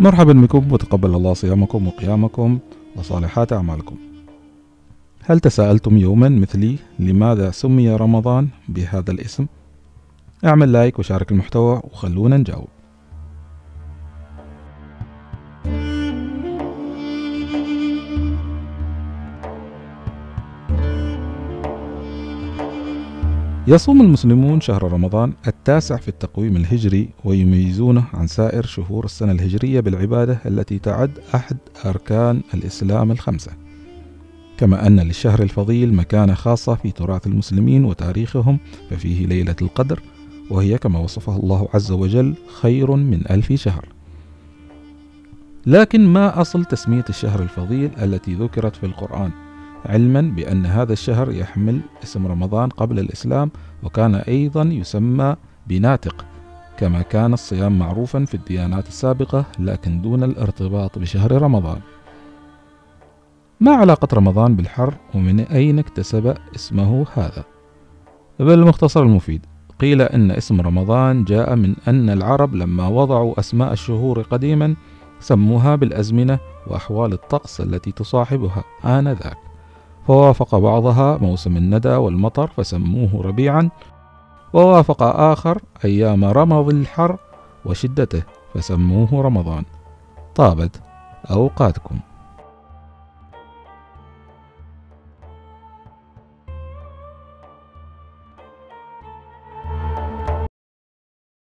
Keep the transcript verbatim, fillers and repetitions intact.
مرحبا بكم وتقبل الله صيامكم وقيامكم وصالحات أعمالكم. هل تساءلتم يوما مثلي لماذا سمي رمضان بهذا الاسم؟ اعمل لايك وشارك المحتوى وخلونا نجاوب. يصوم المسلمون شهر رمضان التاسع في التقويم الهجري، ويميزونه عن سائر شهور السنة الهجرية بالعبادة التي تعد أحد أركان الإسلام الخمسة، كما أن للشهر الفضيل مكانة خاصة في تراث المسلمين وتاريخهم، ففيه ليلة القدر، وهي كما وصفها الله عز وجل خير من ألف شهر. لكن ما أصل تسمية الشهر الفضيل التي ذكرت في القرآن؟ علما بأن هذا الشهر يحمل اسم رمضان قبل الإسلام، وكان أيضا يسمى بناتق، كما كان الصيام معروفا في الديانات السابقة لكن دون الارتباط بشهر رمضان. ما علاقة رمضان بالحر، ومن أين اكتسب اسمه هذا؟ بالمختصر المفيد، قيل إن اسم رمضان جاء من أن العرب لما وضعوا أسماء الشهور قديما سموها بالأزمنة وأحوال الطقس التي تصاحبها آنذاك، فوافق بعضها موسم الندى والمطر فسموه ربيعا، ووافق آخر أيام رمض الحر وشدته فسموه رمضان. طابت أوقاتكم.